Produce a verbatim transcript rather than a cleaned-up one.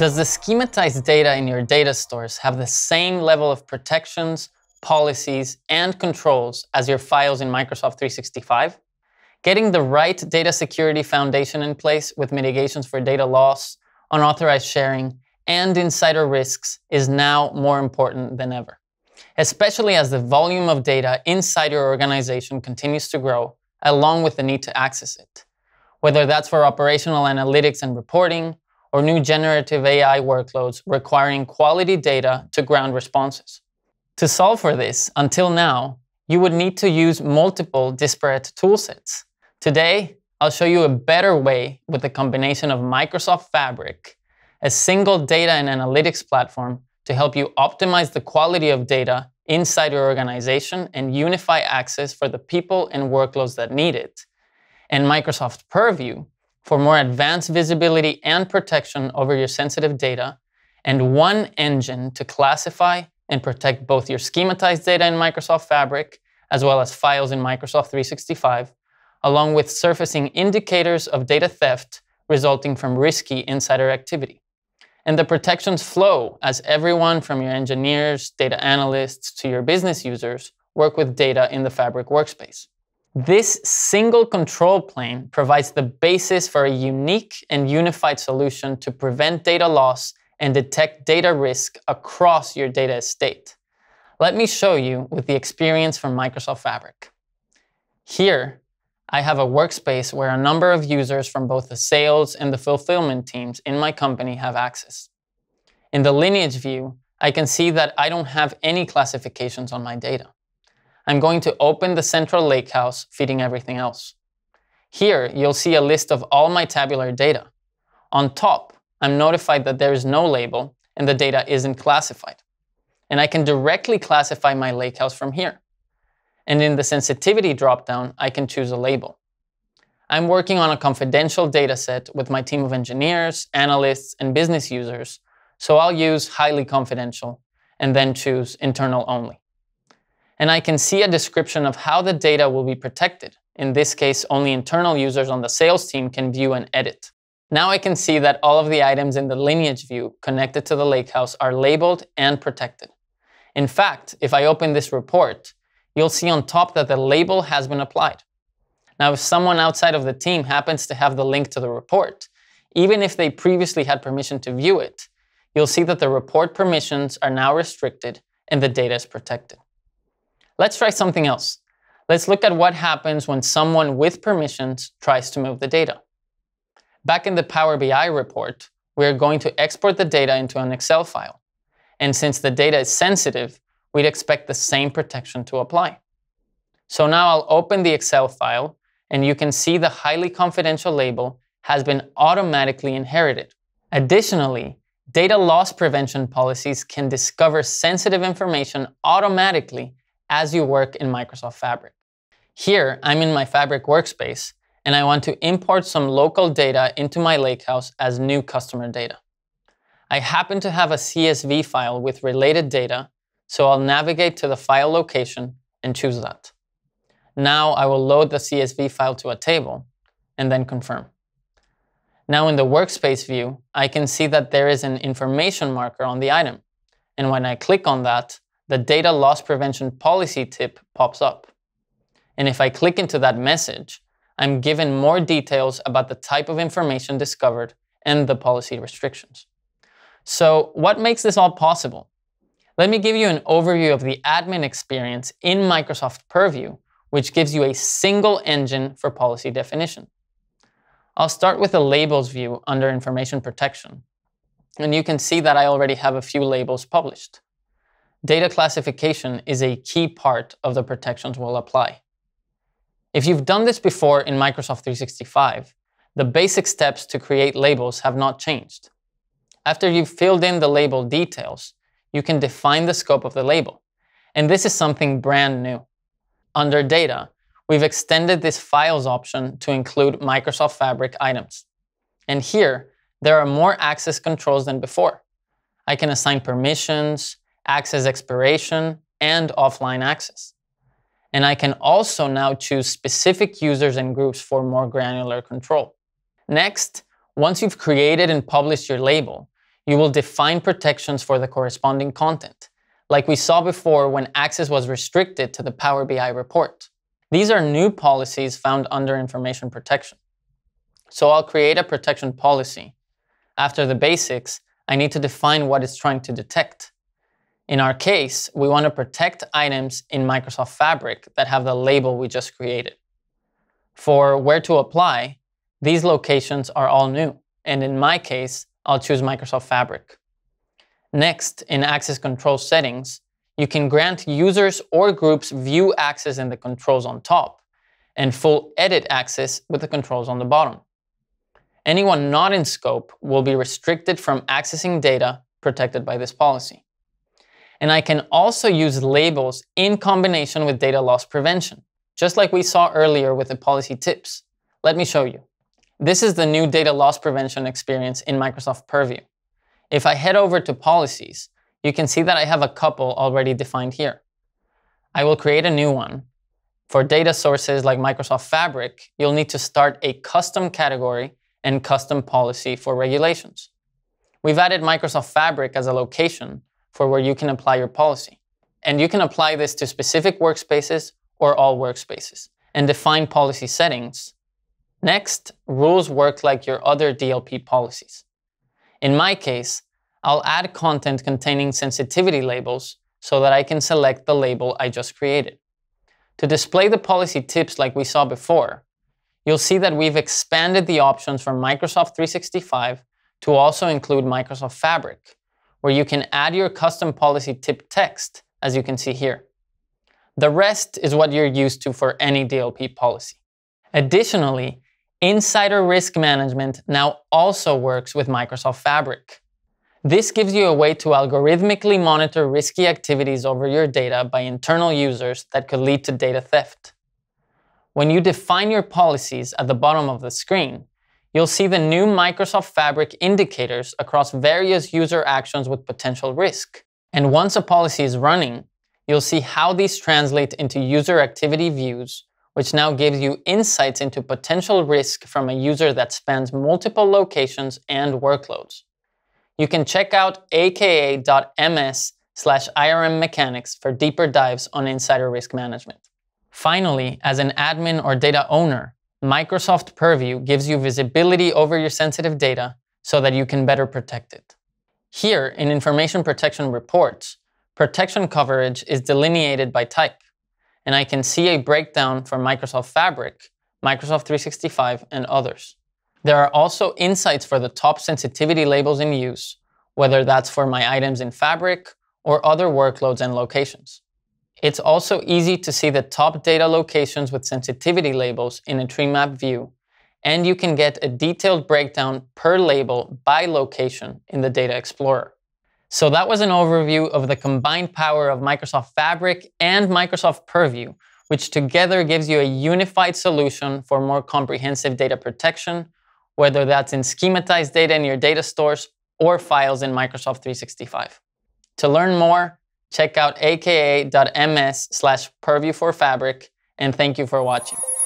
Does the schematized data in your data stores have the same level of protections, policies, and controls as your files in Microsoft three sixty-five? Getting the right data security foundation in place with mitigations for data loss, unauthorized sharing, and insider risks is now more important than ever, especially as the volume of data inside your organization continues to grow, along with the need to access it. Whether that's for operational analytics and reporting, or new generative A I workloads requiring quality data to ground responses. To solve for this, until now, you would need to use multiple disparate toolsets. Today, I'll show you a better way with the combination of Microsoft Fabric, a single data and analytics platform to help you optimize the quality of data inside your organization and unify access for the people and workloads that need it, and Microsoft Purview for more advanced visibility and protection over your sensitive data, and one engine to classify and protect both your schematized data in Microsoft Fabric as well as files in Microsoft three sixty-five, along with surfacing indicators of data theft resulting from risky insider activity. And the protections flow as everyone from your engineers, data analysts, to your business users work with data in the Fabric workspace. This single control plane provides the basis for a unique and unified solution to prevent data loss and detect data risk across your data estate. Let me show you with the experience from Microsoft Fabric. Here, I have a workspace where a number of users from both the sales and the fulfillment teams in my company have access. In the lineage view, I can see that I don't have any classifications on my data. I'm going to open the central Lakehouse, feeding everything else. Here, you'll see a list of all my tabular data. On top, I'm notified that there is no label and the data isn't classified. And I can directly classify my Lakehouse from here. And in the sensitivity dropdown, I can choose a label. I'm working on a confidential data set with my team of engineers, analysts, and business users, so I'll use highly confidential and then choose internal only. And I can see a description of how the data will be protected. In this case, only internal users on the sales team can view and edit. Now I can see that all of the items in the lineage view connected to the Lakehouse are labeled and protected. In fact, if I open this report, you'll see on top that the label has been applied. Now, if someone outside of the team happens to have the link to the report, even if they previously had permission to view it, you'll see that the report permissions are now restricted and the data is protected. Let's try something else. Let's look at what happens when someone with permissions tries to move the data. Back in the Power B I report, we're going to export the data into an Excel file. And since the data is sensitive, we'd expect the same protection to apply. So now I'll open the Excel file, and you can see the highly confidential label has been automatically inherited. Additionally, data loss prevention policies can discover sensitive information automatically as you work in Microsoft Fabric. Here, I'm in my Fabric workspace, and I want to import some local data into my Lakehouse as new customer data. I happen to have a C S V file with related data, so I'll navigate to the file location and choose that. Now I will load the C S V file to a table and then confirm. Now in the workspace view, I can see that there is an information marker on the item. And when I click on that, the data loss prevention policy tip pops up. And if I click into that message, I'm given more details about the type of information discovered and the policy restrictions. So what makes this all possible? Let me give you an overview of the admin experience in Microsoft Purview, which gives you a single engine for policy definition. I'll start with the labels view under information protection. And you can see that I already have a few labels published. Data classification is a key part of the protections we'll apply. If you've done this before in Microsoft three sixty-five, the basic steps to create labels have not changed. After you've filled in the label details, you can define the scope of the label. And this is something brand new. Under Data, we've extended this Files option to include Microsoft Fabric items. And here, there are more access controls than before. I can assign permissions, access expiration, and offline access. And I can also now choose specific users and groups for more granular control. Next, once you've created and published your label, you will define protections for the corresponding content, like we saw before when access was restricted to the Power B I report. These are new policies found under information protection. So I'll create a protection policy. After the basics, I need to define what it's trying to detect. In our case, we want to protect items in Microsoft Fabric that have the label we just created. For where to apply, these locations are all new, and in my case, I'll choose Microsoft Fabric. Next, in access control settings, you can grant users or groups view access in the controls on top, and full edit access with the controls on the bottom. Anyone not in scope will be restricted from accessing data protected by this policy. And I can also use labels in combination with data loss prevention, just like we saw earlier with the policy tips. Let me show you. This is the new data loss prevention experience in Microsoft Purview. If I head over to policies, you can see that I have a couple already defined here. I will create a new one. For data sources like Microsoft Fabric, you'll need to start a custom category and custom policy for regulations. We've added Microsoft Fabric as a location for where you can apply your policy. And you can apply this to specific workspaces or all workspaces and define policy settings. Next, rules work like your other D L P policies. In my case, I'll add content containing sensitivity labels so that I can select the label I just created. To display the policy tips like we saw before, you'll see that we've expanded the options from Microsoft three sixty-five to also include Microsoft Fabric, where you can add your custom policy tip text, as you can see here. The rest is what you're used to for any D L P policy. Additionally, Insider Risk Management now also works with Microsoft Fabric. This gives you a way to algorithmically monitor risky activities over your data by internal users that could lead to data theft. When you define your policies at the bottom of the screen, you'll see the new Microsoft Fabric indicators across various user actions with potential risk. And once a policy is running, you'll see how these translate into user activity views, which now gives you insights into potential risk from a user that spans multiple locations and workloads. You can check out a k a dot m s slash I R M mechanics for deeper dives on insider risk management. Finally, as an admin or data owner, Microsoft Purview gives you visibility over your sensitive data so that you can better protect it. Here, in Information Protection Reports, protection coverage is delineated by type, and I can see a breakdown for Microsoft Fabric, Microsoft three sixty-five, and others. There are also insights for the top sensitivity labels in use, whether that's for my items in Fabric or other workloads and locations. It's also easy to see the top data locations with sensitivity labels in a tree map view, and you can get a detailed breakdown per label by location in the Data Explorer. So that was an overview of the combined power of Microsoft Fabric and Microsoft Purview, which together gives you a unified solution for more comprehensive data protection, whether that's in schematized data in your data stores or files in Microsoft three sixty-five. To learn more, check out a k a dot m s slash purview for fabric, and thank you for watching.